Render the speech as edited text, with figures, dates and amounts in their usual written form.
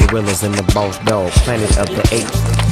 Gorillas and the boss dog, planet of the apes.